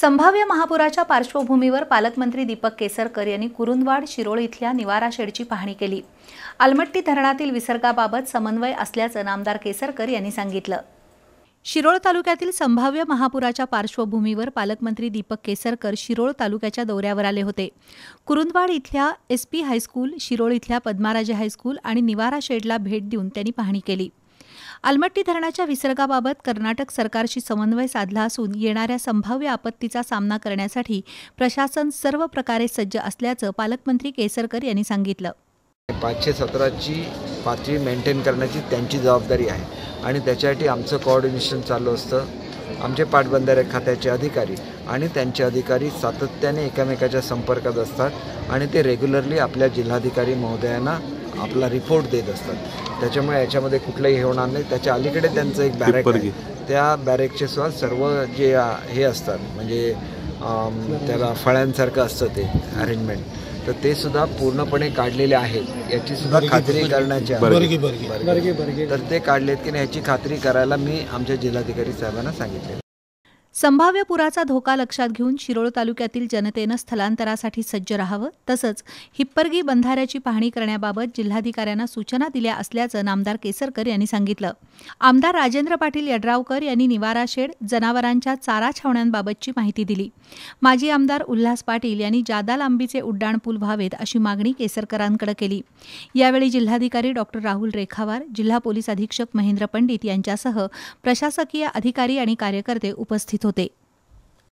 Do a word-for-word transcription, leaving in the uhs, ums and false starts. संभाव्य महापुराच्या पार्श्वभूमीवर पालकमंत्री दीपक केसरकर यांनी कुरुणवाड शिरोळ इथल्या निवारा शेडची पाहणी केली. अलमट्टी धरणातील विसर्गाबाबत समन्वय असल्याचं नामदार केसरकर यांनी सांगितलं. शिरोळ तालुक्यातील संभाव्य महापुराच्या पार्श्वभूमीवर पालकमंत्री दीपक केसरकर शिरोळ तालुक्याच्या दौऱ्यावर आले होते. कुरुणवाड इथल्या एसपी हायस्कूल, शिरोळ इथल्या पद्माराजा हायस्कूल आणि निवारा शेडला भेट देऊन त्यांनी पाहणी केली. अलमट्टी धरणाच्या विसर्गाबाबत कर्नाटक सरकारशी समन्वय साधला असून येणाऱ्या संभाव्य आपत्तीचा सामना करण्यासाठी प्रशासन सर्व प्रकारे सज्ज असल्याचं पालकमंत्री केसरकर यांनी सांगितलं. पाचशे सतराची पातळी मेंटेन करण्याची त्यांची जबाबदारी आहे आणि त्याच्यासाठी आमचं कोऑर्डिनेशन चालू असतं. आमचे पाटबंधारे खात्याचे अधिकारी आणि त्यांचे अधिकारी सातत्याने एकमेकाच्या संपर्कात असतात आणि ते रेग्युलरली आपल्या जिल्हाधिकारी महोदयांना आपला रिपोर्ट देत असतात. त्याच्यामुळे याच्यामध्ये कुठलंही हे होणार नाही. त्याच्या अलीकडे त्यांचं एक बॅरेक आहे, त्या बॅरेकचे सुद्धा सर्व जे हे असतात म्हणजे त्याला फळ्यांसारखं असतं ते अरेंजमेंट, तर ते सुद्धा पूर्णपणे काढलेले आहेत. याची सुद्धा खात्री करण्याची आहे, तर ते काढलेत की नाही याची खात्री करायला मी आमच्या जिल्हाधिकारी साहेबांना सांगितले. संभाव्य पुराचा धोका लक्षात घेऊन शिरोळ तालुक्यातील जनतेनं स्थलांतरासाठी सज्ज राहावं तसंच हिपर्गी बंधाऱ्याची पाहणी करण्याबाबत जिल्हाधिकाऱ्यांना सूचना दिल्या असल्याचं नामदार केसरकर यांनी सांगितलं. आमदार राजेंद्र पाटील यडरावकर यांनी निवारा शेड, जनावरांच्या चारा छावण्यांबाबतची माहिती दिली. माजी आमदार उल्लास पाटील यांनी जादालांबीचे उड्डाण पूल व्हावेत अशी मागणी केसरकरांकडे केली. यावेळी जिल्हाधिकारी डॉक्टर राहुल रेखावार, जिल्हा पोलीस अधीक्षक महेंद्र पंडित यांच्यासह प्रशासकीय अधिकारी आणि कार्यकर्ते उपस्थित होते.